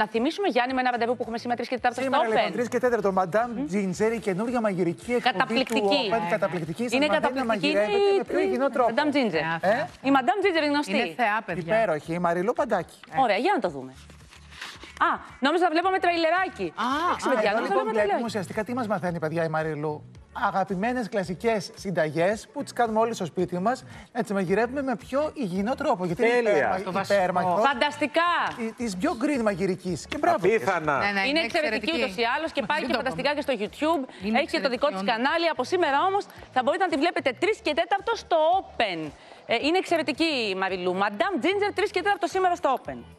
Να θυμίσουμε, Γιάννη, με ένα ραντεβού που έχουμε σήμερα 3 και 4 στο Open. Σήμερα 3 και 4 το Madame Ginger, η καινούργια μαγειρική εκπομπή. Καταπληκτική. Καταπληκτική. Είναι καταπληκτική. Είναι πιο υγιεινό τρόπο. Madame Ginger. Η Madame Ginger είναι γνωστή. Είναι θεά, παιδιά. Υπέροχη. Η Μαριλού Παντάκη. Ωραία, για να το δούμε. Α, νόμιζα να βλέπαμε τραϊλεράκι. Βλέπουμε ουσιαστικά τι μας μαθαίνει, παιδιά, η Μαριλού. Αγαπημένες κλασικές συνταγές που τις κάνουμε όλοι στο σπίτι μας, να τις μαγειρεύουμε με πιο υγιεινό τρόπο. Γιατί είναι υπέρμαχος. Φανταστικά! Της πιο green μαγειρικής. Και μπράβο. Ναι, είναι εξαιρετική ούτως ή άλλως και πάει και φανταστικά και στο YouTube. Έχει και το δικό της κανάλι. Από σήμερα όμως θα μπορείτε να τη βλέπετε 3 και 4 στο Open. Είναι εξαιρετική η Μαριλού. Madame Ginger 3 και 4 σήμερα στο Open.